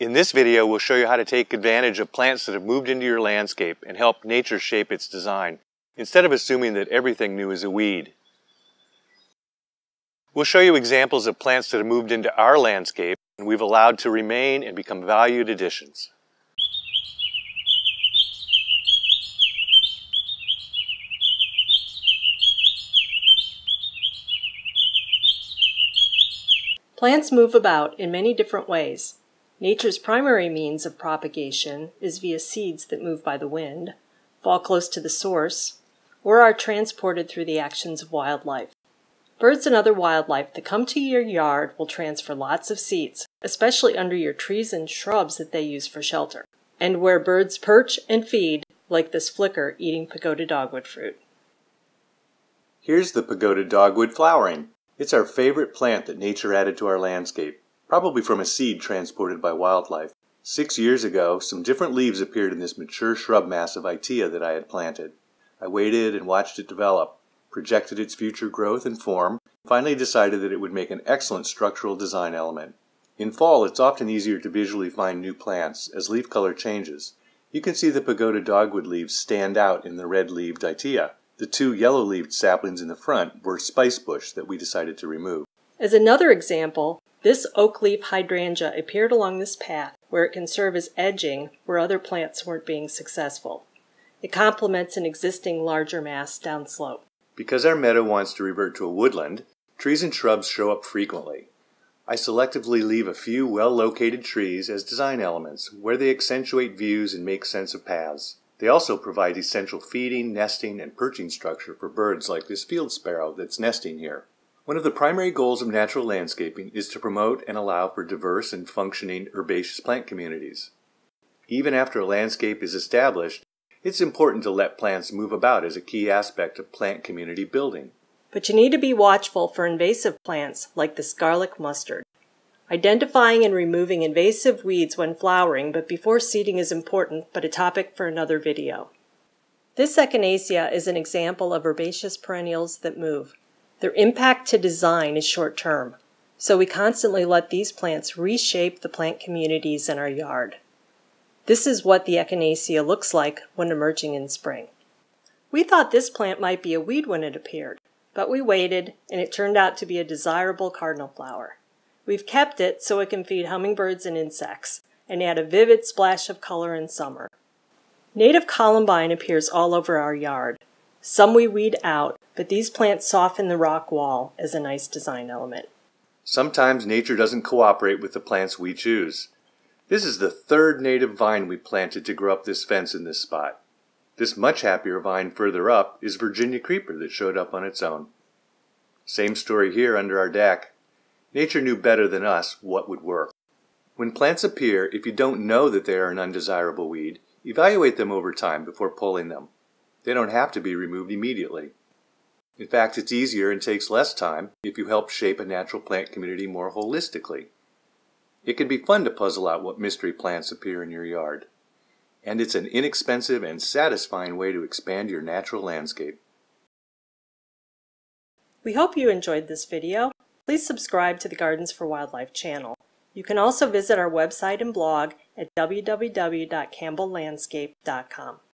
In this video, we'll show you how to take advantage of plants that have moved into your landscape and help nature shape its design, instead of assuming that everything new is a weed. We'll show you examples of plants that have moved into our landscape and we've allowed to remain and become valued additions. Plants move about in many different ways. Nature's primary means of propagation is via seeds that move by the wind, fall close to the source, or are transported through the actions of wildlife. Birds and other wildlife that come to your yard will transfer lots of seeds, especially under your trees and shrubs that they use for shelter, and where birds perch and feed, like this flicker eating pagoda dogwood fruit. Here's the pagoda dogwood flowering. It's our favorite plant that nature added to our landscape, probably from a seed transported by wildlife. 6 years ago, some different leaves appeared in this mature shrub mass of Itea that I had planted. I waited and watched it develop, projected its future growth and form, and finally decided that it would make an excellent structural design element. In fall, it's often easier to visually find new plants as leaf color changes. You can see the pagoda dogwood leaves stand out in the red-leaved Itea. The two yellow-leaved saplings in the front were spice bush that we decided to remove. As another example, this oak leaf hydrangea appeared along this path where it can serve as edging where other plants weren't being successful. It complements an existing larger mass downslope. Because our meadow wants to revert to a woodland, trees and shrubs show up frequently. I selectively leave a few well-located trees as design elements where they accentuate views and make sense of paths. They also provide essential feeding, nesting, and perching structure for birds like this field sparrow that's nesting here. One of the primary goals of natural landscaping is to promote and allow for diverse and functioning herbaceous plant communities. Even after a landscape is established, it's important to let plants move about as a key aspect of plant community building. But you need to be watchful for invasive plants like this garlic mustard. Identifying and removing invasive weeds when flowering but before seeding is important, but a topic for another video. This Echinacea is an example of herbaceous perennials that move. Their impact to design is short-term, so we constantly let these plants reshape the plant communities in our yard. This is what the Echinacea looks like when emerging in spring. We thought this plant might be a weed when it appeared, but we waited and it turned out to be a desirable cardinal flower. We've kept it so it can feed hummingbirds and insects and add a vivid splash of color in summer. Native columbine appears all over our yard. Some we weed out, but these plants soften the rock wall as a nice design element. Sometimes nature doesn't cooperate with the plants we choose. This is the third native vine we planted to grow up this fence in this spot. This much happier vine further up is Virginia creeper that showed up on its own. Same story here under our deck. Nature knew better than us what would work. When plants appear, if you don't know that they are an undesirable weed, evaluate them over time before pulling them. They don't have to be removed immediately. In fact, it's easier and takes less time if you help shape a natural plant community more holistically. It can be fun to puzzle out what mystery plants appear in your yard. And it's an inexpensive and satisfying way to expand your natural landscape. We hope you enjoyed this video. Please subscribe to the Gardens for Wildlife channel. You can also visit our website and blog at www.campbelllandscape.com.